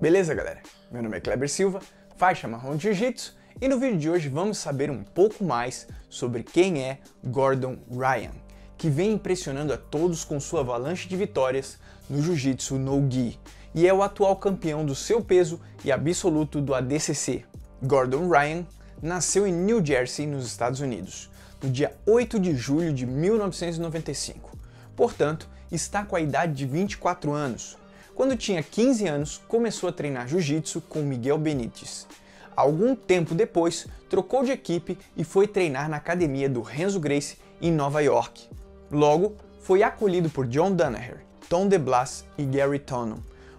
Beleza, galera? Meu nome é Kleber Silva, faixa marrom de jiu-jitsu, e no vídeo de hoje vamos saber um pouco mais sobre quem é Gordon Ryan, que vem impressionando a todos com sua avalanche de vitórias no jiu-jitsu no-gi, e é o atual campeão do seu peso e absoluto do ADCC. Gordon Ryan nasceu em New Jersey, nos Estados Unidos, no dia 8 de julho de 1995, portanto, está com a idade de 24 anos. Quando tinha 15 anos, começou a treinar jiu-jitsu com Miguel Benítez. Algum tempo depois, trocou de equipe e foi treinar na academia do Renzo Gracie em Nova York. Logo, foi acolhido por John Danaher, Tom DeBlas e Gary Tonon.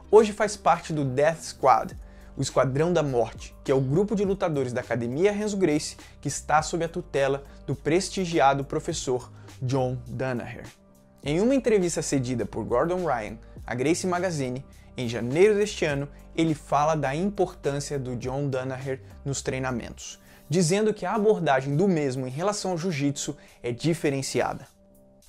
Hoje faz parte do Death Squad, o Esquadrão da Morte, que é o grupo de lutadores da academia Renzo Gracie que está sob a tutela do prestigiado professor John Danaher. Em uma entrevista cedida por Gordon Ryan à Gracie Magazine, em janeiro deste ano, ele fala da importância do John Danaher nos treinamentos, dizendo que a abordagem do mesmo em relação ao jiu-jitsu é diferenciada.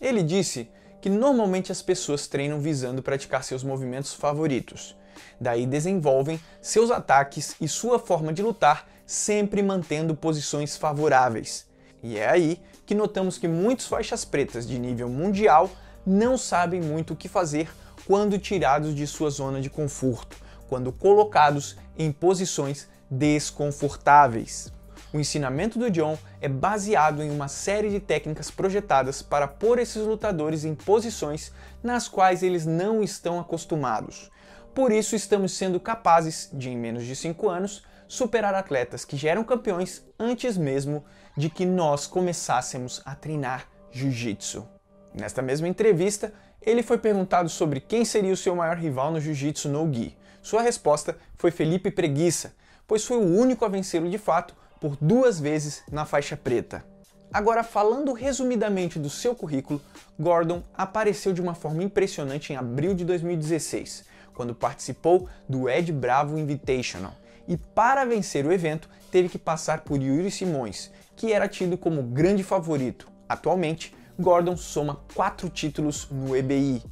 Ele disse que normalmente as pessoas treinam visando praticar seus movimentos favoritos, daí desenvolvem seus ataques e sua forma de lutar sempre mantendo posições favoráveis. E é aí que notamos que muitos faixas pretas de nível mundial não sabem muito o que fazer quando tirados de sua zona de conforto, quando colocados em posições desconfortáveis. O ensinamento do John é baseado em uma série de técnicas projetadas para pôr esses lutadores em posições nas quais eles não estão acostumados. Por isso estamos sendo capazes de, em menos de 5 anos, superar atletas que já eram campeões antes mesmo de que nós começássemos a treinar jiu-jitsu. Nesta mesma entrevista, ele foi perguntado sobre quem seria o seu maior rival no jiu-jitsu no-gi. Sua resposta foi Felipe Preguiça, pois foi o único a vencê-lo de fato por 2 vezes na faixa preta. Agora, falando resumidamente do seu currículo, Gordon apareceu de uma forma impressionante em abril de 2016, quando participou do Ed Bravo Invitational. E para vencer o evento, teve que passar por Yuri Simões, que era tido como grande favorito. Atualmente, Gordon soma 4 títulos no EBI.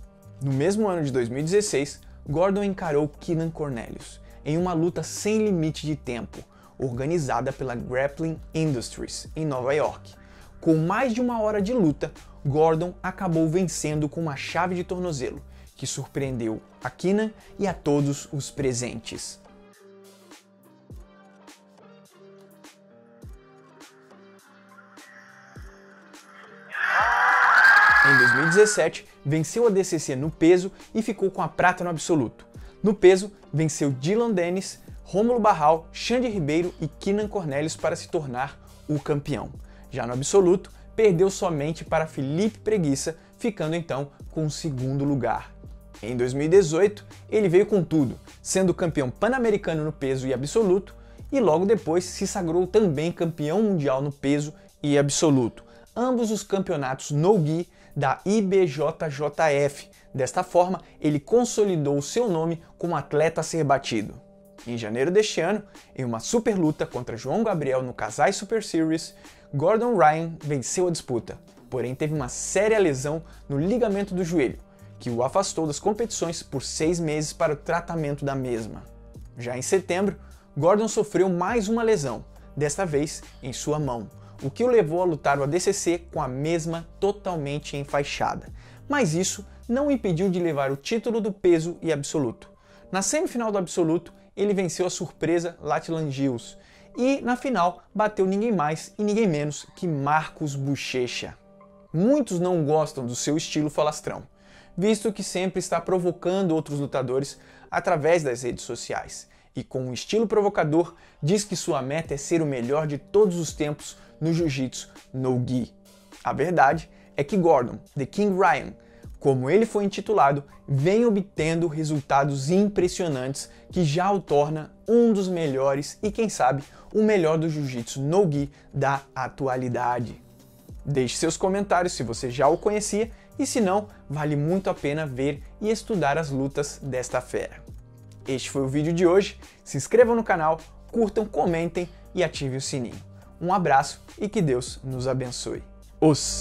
No mesmo ano de 2016, Gordon encarou Keenan Cornelius em uma luta sem limite de tempo, organizada pela Grappling Industries, em Nova York. Com mais de 1 hora de luta, Gordon acabou vencendo com uma chave de tornozelo, que surpreendeu a Keenan e a todos os presentes. Em 2017, venceu a DCC no peso e ficou com a prata no absoluto. No peso, venceu Dylan Dennis, Rômulo Barral, Xande Ribeiro e Keenan Cornelius para se tornar o campeão. Já no absoluto, perdeu somente para Felipe Preguiça, ficando então com o 2º lugar. Em 2018, ele veio com tudo, sendo campeão pan-americano no peso e absoluto, e logo depois se sagrou também campeão mundial no peso e absoluto. Ambos os campeonatos no-gi da IBJJF. Desta forma, ele consolidou o seu nome como atleta a ser batido. Em janeiro deste ano, em uma super luta contra João Gabriel no Kazai Super Series, Gordon Ryan venceu a disputa, porém teve uma séria lesão no ligamento do joelho, que o afastou das competições por 6 meses para o tratamento da mesma. Já em setembro, Gordon sofreu mais uma lesão, desta vez em sua mão, o que o levou a lutar o ADCC com a mesma totalmente enfaixada. Mas isso não o impediu de levar o título do peso e absoluto. Na semifinal do absoluto, ele venceu a surpresa Latlangius e, na final, bateu ninguém mais e ninguém menos que Marcos Buchecha. Muitos não gostam do seu estilo falastrão, visto que sempre está provocando outros lutadores através das redes sociais. E com um estilo provocador, diz que sua meta é ser o melhor de todos os tempos no jiu-jitsu no-gi. A verdade é que Gordon, The King Ryan, como ele foi intitulado, vem obtendo resultados impressionantes que já o torna um dos melhores e, quem sabe, o melhor do jiu-jitsu no-gi da atualidade. Deixe seus comentários se você já o conhecia e, se não, vale muito a pena ver e estudar as lutas desta fera. Este foi o vídeo de hoje, se inscrevam no canal, curtam, comentem e ativem o sininho. Um abraço e que Deus nos abençoe. Os!